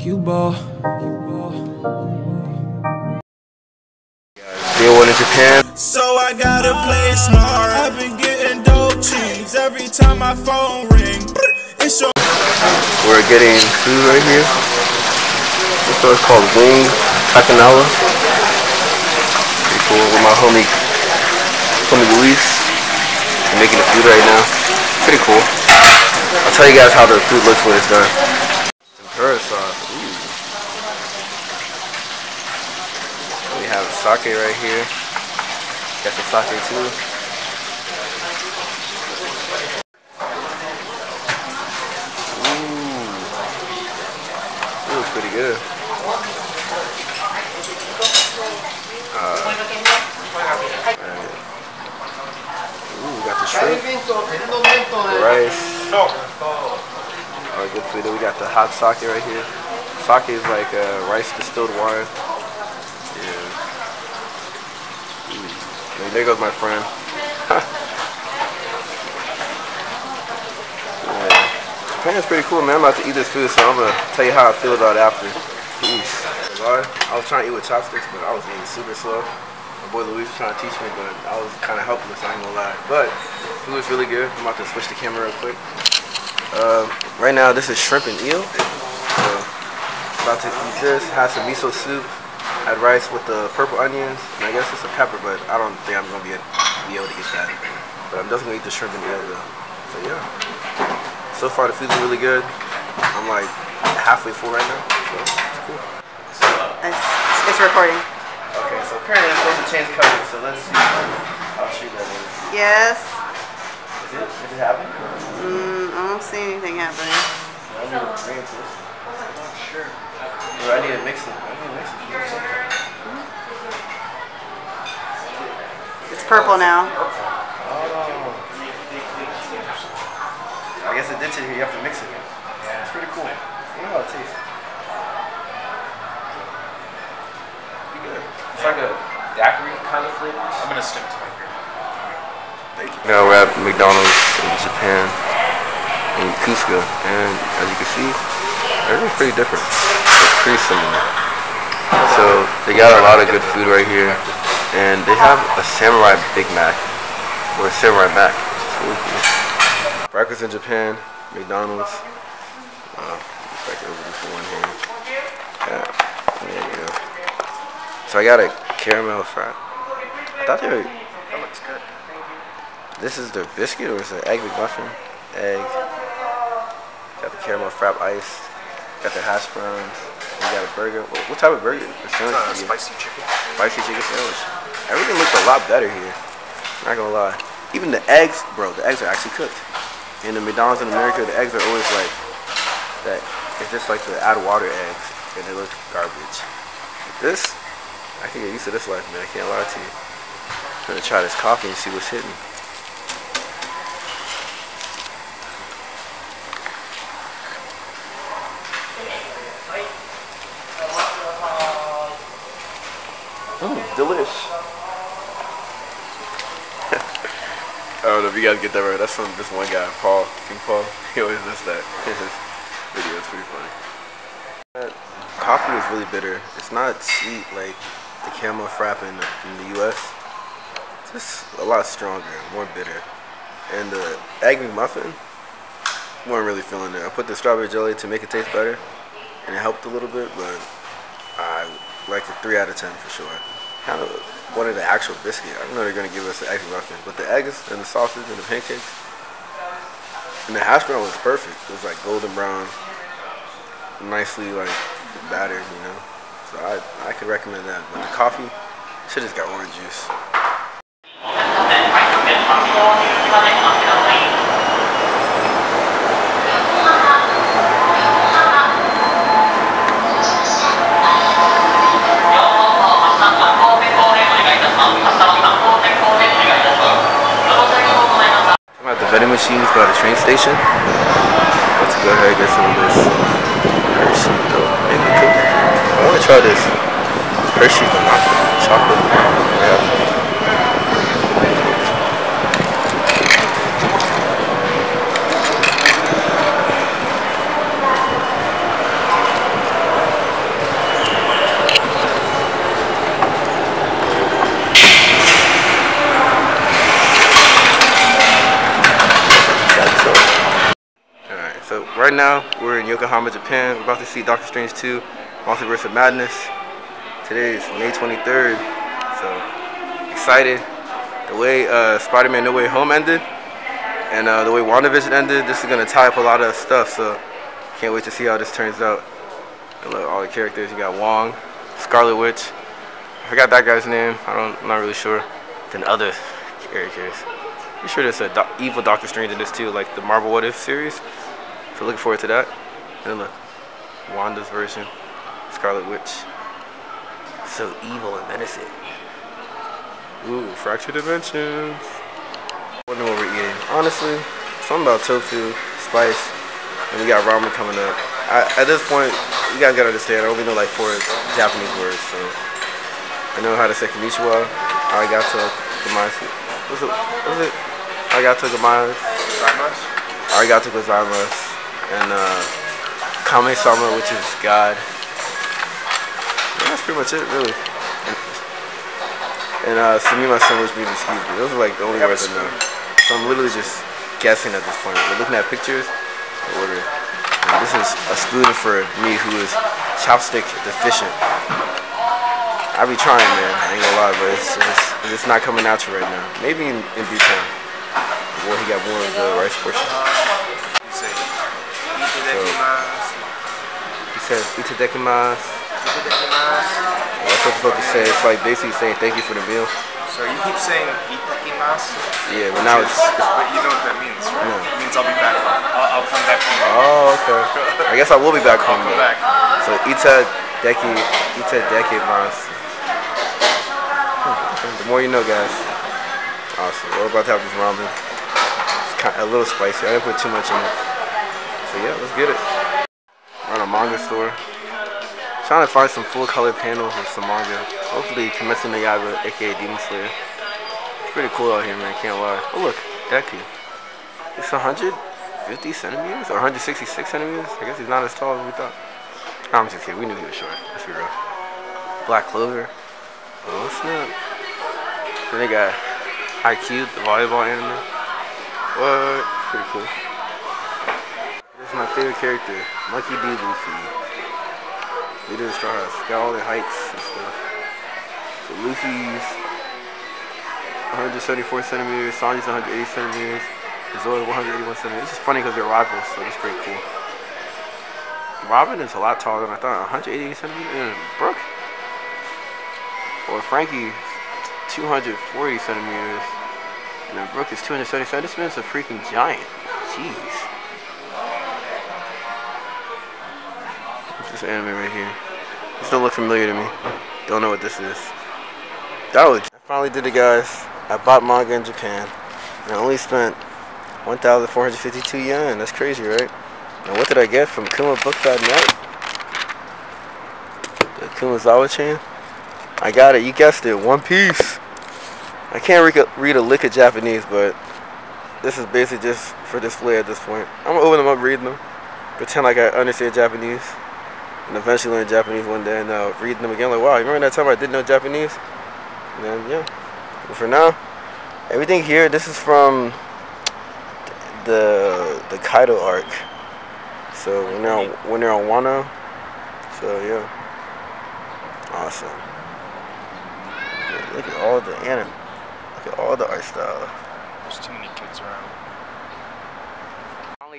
Cuba. Still one in Japan. So I gotta play smart. I've been getting dope cheese every time my phone rings. It's your. We're getting food right here. This one's called Wing Takanawa. Pretty cool. With my homie Luis. I'm making the food right now. Pretty cool. I'll tell you guys how the food looks when it's done. Tempura sauce. Ooh. We have sake right here. Got some sake too. Ooh. It looks pretty good. Shrimp, the rice, all right, good food. Then we got the hot sake right here. Sake is like rice distilled wine. Yeah. Ooh. There goes my friend. Yeah. Japan's pretty cool, man. I'm about to eat this food, so I'm gonna tell you how I feel about it after. Peace. I was trying to eat with chopsticks, but I was eating super slow. My boy Luis was trying to teach me, but I was kind of helpless, I ain't gonna lie. But food was really good. I'm about to switch the camera real quick. Right now, this is shrimp and eel. So, about to eat this. Have some miso soup. Had rice with the purple onions. And I guess it's a pepper, but I don't think I'm gonna be able to get that. But I'm just gonna eat the shrimp and eel though. So yeah. So far, the food's really good. I'm like halfway full right now. So it's cool. It's recording. Okay, so apparently I'm supposed to change colors, so let's see how she does it. Yes. Is it? Did it happen? I don't see anything happening. I need to bring it to this. Sure. Or I need to mix it. It's purple now. Oh. I guess it did to you. You have to mix it again. Yeah. It's pretty cool. You know how it tastes. It's like a daiquiri kind of flavor. I'm gonna stick to my drink. Thank you. Now we're at McDonald's in Japan, in Kusuka, and as you can see, everything's pretty different. It's pretty similar. So they got a lot of good food right here, and they have a samurai Big Mac, or a samurai Mac. It's really cool. Breakfast in Japan, McDonald's. If I can open this one here. Yeah, there you go. So I got a caramel frappe. I thought they were... That looks good. This is the biscuit or is it egg McMuffin? Egg. Got the caramel frappe iced. Got the hash browns. We got a burger. What type of burger? It's a spicy chicken. Spicy chicken sandwich. Everything looks a lot better here. Not gonna lie. Even the eggs, bro, the eggs are actually cooked. In the McDonald's in America, the eggs are always like that. It's just like the add water eggs and they look garbage. This... I can get used to this life, man. I can't lie to you. I'm gonna try this coffee and see what's hitting. Mmm, delish. I don't know if you guys get that right. That's from this one guy, Paul. King Paul. He always does that. His video is pretty funny. Coffee is really bitter. It's not sweet like the caramel frappe in the US. It's just a lot stronger, more bitter. And the egg McMuffin, I wasn't really feeling it. I put the strawberry jelly to make it taste better, and it helped a little bit, but I liked it 3 out of 10 for sure. Kind of wanted the actual biscuit. I don't know they're going to give us the egg McMuffin, but the eggs and the sausage and the pancakes, and the hash brown was perfect. It was like golden brown, nicely like battered, you know. So I could recommend that, but the coffee should just got orange juice. I'm at the vending machines by the train station. Let's go ahead and get some of this Hershey cookie. I want to try this Hershey chocolate. Yeah. right now, we're in Yokohama, Japan. We're about to see Doctor Strange 2, Multiverse of Madness. Today is May 23rd, so excited. The way Spider-Man No Way Home ended, and the way WandaVision ended, this is gonna tie up a lot of stuff, so can't wait to see how this turns out. And look, all the characters, you got Wong, Scarlet Witch, I forgot that guy's name, I'm not really sure. Then other characters. I'm sure there's an evil Doctor Strange in this too, like the Marvel What If series. So looking forward to that. And then look, Wanda's version, Scarlet Witch. So evil and menacing. Ooh, Fractured Dimensions. Wonder what we're eating. Honestly, something about tofu, spice, and we got ramen coming up. At this point, you guys gotta understand, I only know like 4 Japanese words, so. I know how to say konnichiwa, arigato, gozaimasu. What's it? Arigato gozaimasu. Arigato gozaimasu. And kame-sama, which is God. That's pretty much it, really. And sumima, sandwich, meat, and excuse me. Those are like the only words I know. So I'm literally just guessing at this point. We're looking at pictures, I order. And this is a student for me who is chopstick deficient. I be trying, man. I ain't gonna lie, but it's not coming out to right now. Maybe in due time. Well, he got more of the rice portion. So, he says, itadakimasu. That's what I'm supposed to say. It's like basically saying thank you for the meal. So you keep saying itadakimasu. Yeah, but now it's but you know what that means, right? Yeah. It means I'll be back home. I'll come back home. Oh, okay. I guess I will be back home. I'll come back. So itadakimasu. The more you know, guys. Awesome. We're about to have this ramen. It's kind of a little spicy. I didn't put too much in it. So yeah, let's get it. We're at a manga store. Trying to find some full-color panels of some manga. Hopefully, Kimetsu no Yaiba, aka Demon Slayer. It's pretty cool out here, man. Can't lie. Oh look, Deku. It's 150 centimeters or 166 centimeters. I guess he's not as tall as we thought. I'm just kidding. We knew he was short. Let's be real. Black Clover. Oh snap. Then they got Haikyuu, the volleyball anime. What? Pretty cool. This is my favorite character, Monkey D. Luffy. They did Straw House. Got all the heights and stuff. So Luffy's 174 centimeters, Sanji's 180 centimeters, Zoro 181 centimeters. This is funny because they're rivals, so that's pretty cool. Robin is a lot taller than I thought. 188 centimeters? Brooke? Or Frankie, 240 centimeters. And then Brooke is 277. This man's a freaking giant. Jeez. This anime right here. This don't look familiar to me. Don't know what this is. I finally did it, guys. I bought manga in Japan. And I only spent 1,452 yen. That's crazy, right? And what did I get from Kuma Books that night? The Kumazawa-chan. I got it. You guessed it. One Piece. I can't read a lick of Japanese, but this is basically just for display at this point. I'm going to open them up, read them. Pretend like I understand Japanese. And eventually learn Japanese one day and reading them again. Like, wow, you remember that time I didn't know Japanese? And then, yeah. But for now, everything here, this is from the Kaido arc. So when they're on Wano. So yeah, awesome. Yeah, look at all the anime. Look at all the art style. There's too many kids around.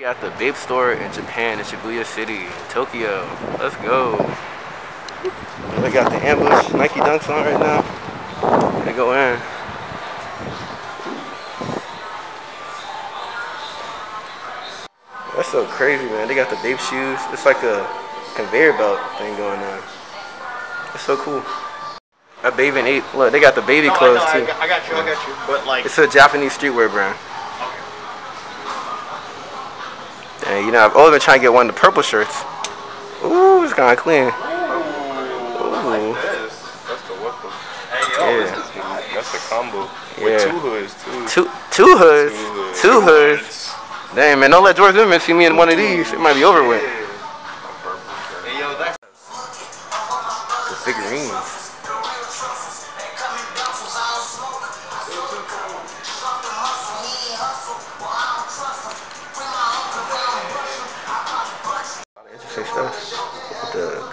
At the BAPE store in Japan, in Shibuya City, Tokyo. Let's go. They got the ambush Nike Dunks on right now. They go in. That's so crazy, man. They got the BAPE shoes. It's like a conveyor belt thing going on. It's so cool. A Babe and Ape. Look, they got the baby clothes too. I got you. But like, it's a Japanese streetwear brand. And, you know, I've only been trying to get one of the purple shirts. Ooh, it's kind of clean. Ooh, I like this. That's the weapon. Hey, yo, yeah. That's the combo. Yeah. With two hoods, too. Two hoods. Damn, man, don't let George Zimmerman see me in one of these. It might be over with. A purple shirt. Hey, yo, that's the figurines.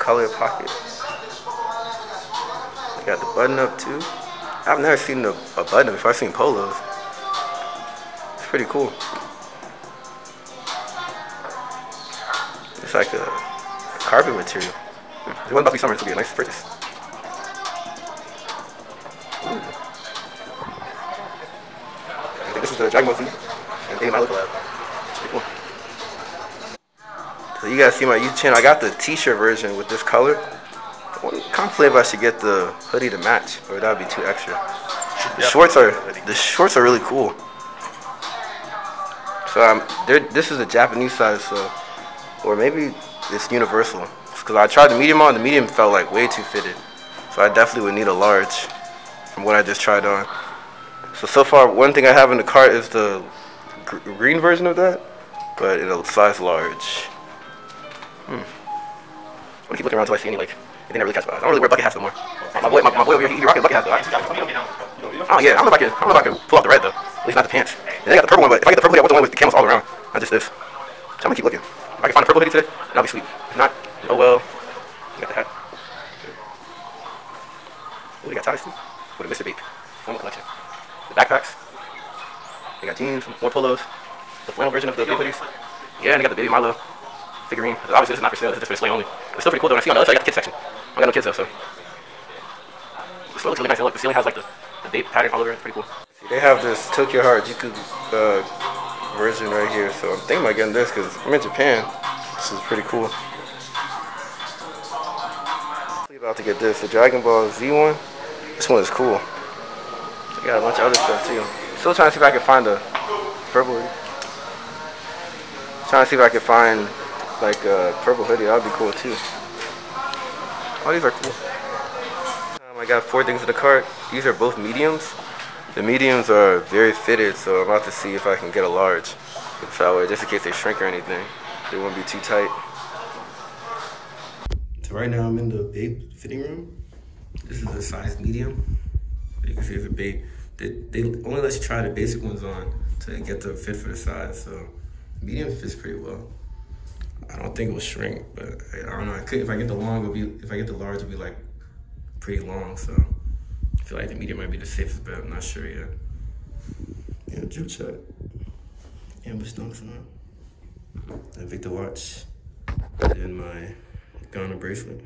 color pockets. You got the button up too. I've never seen a button up before. I've seen polos. It's pretty cool. It's like a carbon material. It wasn't about to be summer, it would be a nice purchase. Ooh. I think this is the Dragon Ball Z and Anime Outlet Lab. It's pretty cool. So you guys see my YouTube channel. I got the t-shirt version with this color. I contemplate if I should get the hoodie to match, or that would be too extra. The shorts are really cool. So this is a Japanese size, so, or maybe it's universal. Because I tried the medium on, the medium felt like way too fitted. So I definitely would need a large from what I just tried on. So far, one thing I have in the cart is the green version of that, but in a size large. I'm gonna keep looking around until I see any, like, anything that really catches my eyes. I don't really wear bucket hats no more. My boy over here, he rocked his bucket hats. Oh yeah, I don't know if I can pull off the red though. At least not the pants. And they got the purple one, but if I get the purple hoodie, I want the one with the camels all around. Not just this. So I'm gonna keep looking. If I can find a purple hoodie today, that'll be sweet. If not, oh well. You got the hat. Oh, they got ties too. With a Mr. BAPE. Formal collection. The backpacks. They got jeans, more polos. The flannel version of the baby hoodies. Yeah, and they got the baby Milo figurine. Obviously, this is not for sale. This is just for display only. It's still pretty cool though. When I see on the other side, I got the kids section. I don't got no kids though, so. The store looks really nice. Look, the ceiling has like the BAPE pattern all over it. It's pretty cool. They have this Tokyo Harajuku version right here, so I'm thinking about getting this because I'm in Japan. This is pretty cool. I'm about to get this, the Dragon Ball Z one. This one is cool. I got a bunch of other stuff too. Still trying to see if I can find a purple hoodie. Trying to see if I can find like a purple hoodie. That would be cool too. All these are cool. I got 4 things in the cart. These are both mediums. The mediums are very fitted, so I'm about to see if I can get a large. So that way, just in case they shrink or anything, they won't be too tight. So right now I'm in the BAPE fitting room. This is a size medium. You can see it's a BAPE. They only let you try the basic ones on to get the fit for the size. So medium fits pretty well. I don't think it will shrink, but I don't know. If I get the long, if I get the large, it'll be like pretty long. So I feel like the medium might be the safest bet. I'm not sure yet. Yeah, drip check. Ambush dunks on. The Victor watch. And then my Ghana bracelet.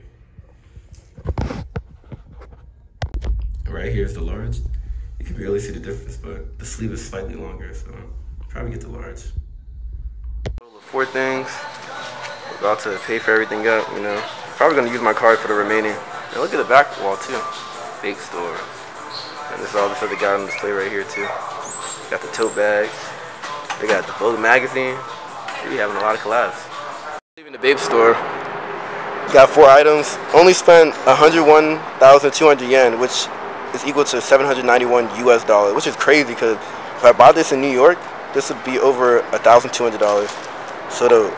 Right here is the large. You can barely see the difference, but the sleeve is slightly longer, so I'll probably get the large. 4 things. About to pay for everything up, you know. Probably gonna use my card for the remaining. And look at the back wall too. Big store. And this is all this other guy on display right here too. Got the tote bags. They got the Vogue magazine. They be having a lot of collabs. Leaving the BAPE store. Got 4 items. Only spent 101,200 yen, which is equal to $791 US, which is crazy because if I bought this in New York, this would be over $1,200. So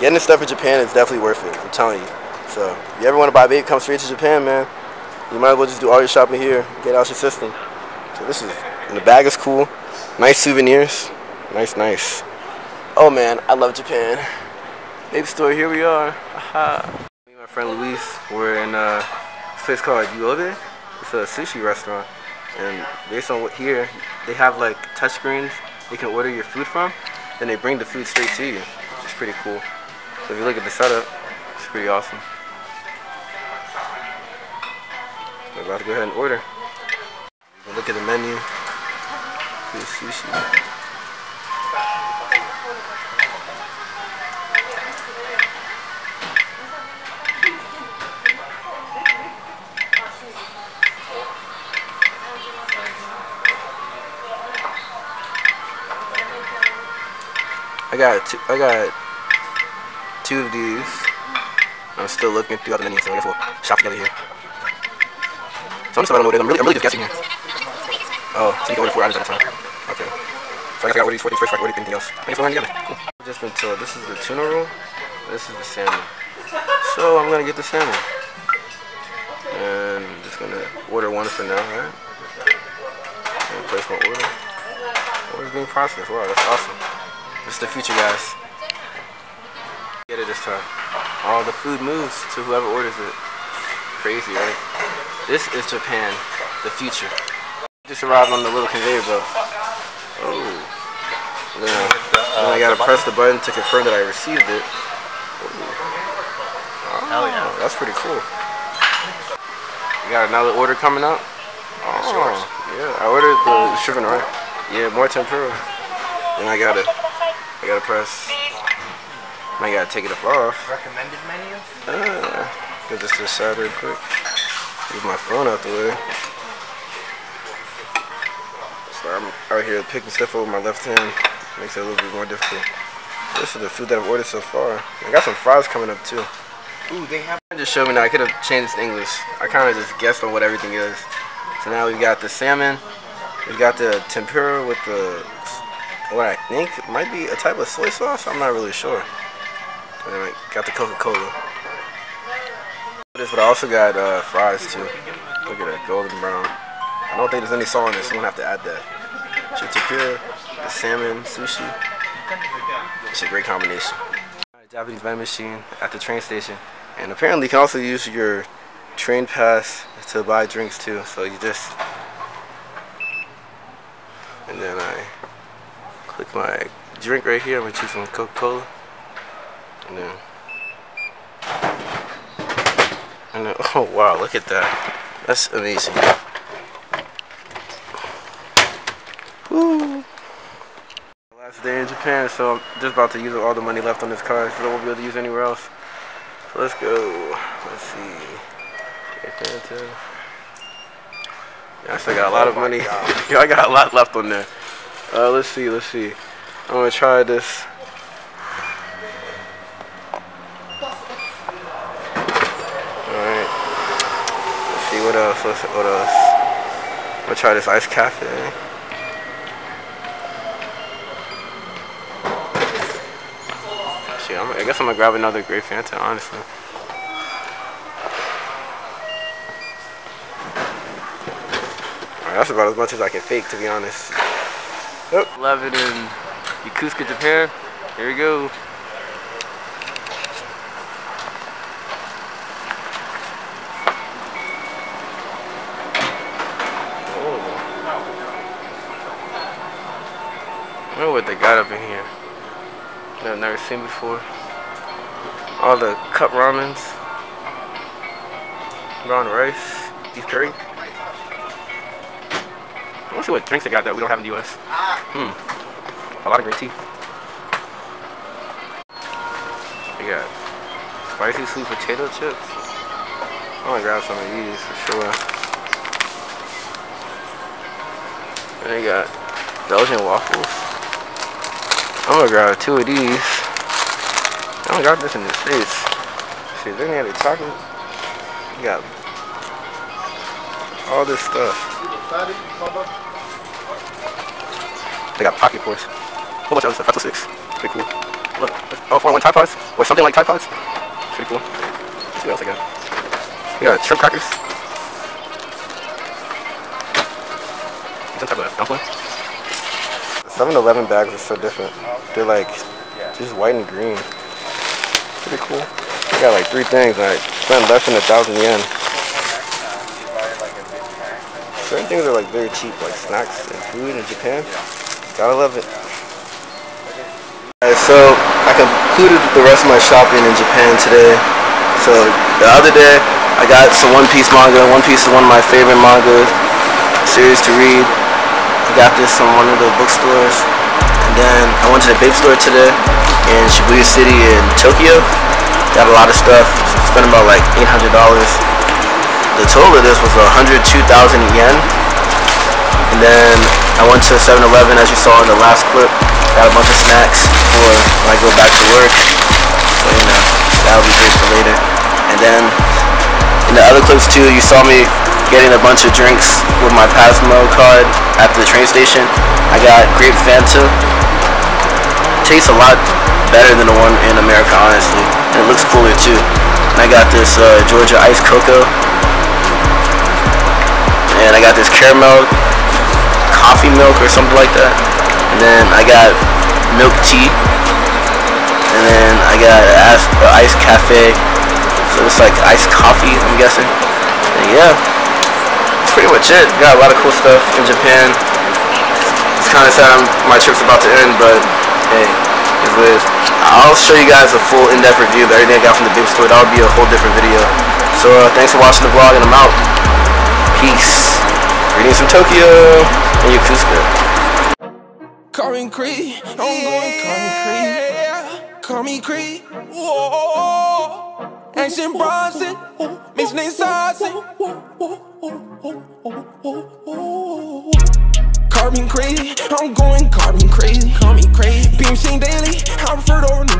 getting this stuff in Japan is definitely worth it. I'm telling you. So if you ever want to buy BAPE, come straight to Japan, man. You might as well just do all your shopping here. Get out your system. So this is, and the bag is cool. Nice souvenirs. Nice. Oh man, I love Japan. BAPE store, here we are. Aha. My friend Luis, we're in this place called Uobei. It's a sushi restaurant, and based on what here, they have like touchscreens you can order your food from, and they bring the food straight to you. It's pretty cool. So if you look at the setup, it's pretty awesome. We're about to go ahead and order. Look at the menu. Here's sushi. I got two of these. I'm still looking throughout the menu, so I guess we'll shop together here. So I'm just about to order. I'm really just guessing here. Oh, so you can order 4 items at a time. Okay. So I guess I got order these 4 things first, I order anything else. I guess we're going together. Cool. I've just been told this is the tuna roll. This is the salmon. So I'm gonna get the salmon. And I'm just gonna order one for now, right? And place my order. Order's being processed. Wow, that's awesome. It's the future, guys. Get it this time. All the food moves to whoever orders it. Crazy, right? This is Japan, the future. Just arrived on the little conveyor belt. Oh. Now I gotta press the button to confirm that I received it. Oh, yeah. That's pretty cool. You got another order coming up? Oh, yeah. I ordered the shrimp and rice. Yeah, more tempura. And I gotta press. I gotta take it up off. Recommended menu? Get this to the side real quick. Move my phone out the way. So I'm out here picking stuff up with my left hand. Makes it a little bit more difficult. This is the food that I've ordered so far. I got some fries coming up too. Ooh, they have. Just showed me that I could have changed this to English. I kind of just guessed on what everything is. So now we've got the salmon. We've got the tempura with the, what I think might be a type of soy sauce. I'm not really sure. And then I got the Coca-Cola. But I also got fries too. Look at that, golden brown. I don't think there's any salt in this, so I'm gonna have to add that. Chitapura, the salmon, sushi. It's a great combination. Japanese vending machine at the train station. And apparently you can also use your train pass to buy drinks too. So you just... And then I click my drink right here. I'm gonna choose some Coca-Cola. And then, oh wow, look at that. That's amazing. Woo. Last day in Japan, so I'm just about to use all the money left on this card, so I won't be able to use anywhere else. So let's go. Let's see. Yeah, I still got a lot of money. Yo, I got a lot left on there. Let's see. I'm gonna try this. What else? I'm gonna try this iced cafe. Shit, I guess I'm gonna grab another grape Fanta, honestly. Alright, that's about as much as I can fake, to be honest. Yep. Love it in Yokosuka, Japan. Here we go. I don't know what they got up in here that I've never seen before. All the cup ramens, brown rice, beef curry. I want to see what drinks they got that we don't have in the US. A lot of great tea. They got spicy sweet potato chips. I'm gonna grab some of these for sure. And they got Belgian waffles. I'm gonna grab two of these. I don't got this in the States. See, then they had the chocolate. You got all this stuff. They got pocket pours. A whole bunch of other stuff. Pretzel sticks. Pretty cool. Look, oh, 4-in-1 Tide Pods. Or something like Tide Pods. Pretty cool. Let's see what else I got. They got shrimp crackers. Some type of dumpling. 7-Eleven bags are so different. They're like just white and green. Pretty cool. I got like 3 things and I spent less than 1,000 yen. Certain things are like very cheap, like snacks and food in Japan. Gotta love it. Alright, so I concluded the rest of my shopping in Japan today. So the other day I got some One Piece manga. One Piece is one of my favorite manga series to read. Got this from one of the bookstores, and then I went to the BAPE store today in Shibuya City in Tokyo. Got a lot of stuff, spent about like $800. The total of this was 102,000 yen. And then I went to 7-Eleven, as you saw in the last clip. Got a bunch of snacks for when I go back to work, so you know, that'll be great for later. And then in the other clips too, you saw me getting a bunch of drinks with my Pasmo card at the train station. I got grape Fanta. Tastes a lot better than the one in America, honestly. And it looks cooler too. And I got this Georgia iced cocoa. And I got this caramel coffee milk or something like that. And then I got milk tea. And then I got an ice cafe, so it's like iced coffee, I'm guessing. And yeah, that's pretty much it. Got a lot of cool stuff in Japan. It's kind of sad my trip's about to end, but hey, it's what it is. I'll show you guys a full in-depth review of everything I got from the BAPE store. That would be a whole different video. So thanks for watching the vlog, and I'm out. Peace. Greetings from Tokyo and Yokosuka. Concrete, I'm going concrete. Call me Cree. Whoa. Action Bronson. Miss Nate Sasson. Carbon Cree. I'm going carbon crazy. Call me Cree. Beam Shane Daily. I refer to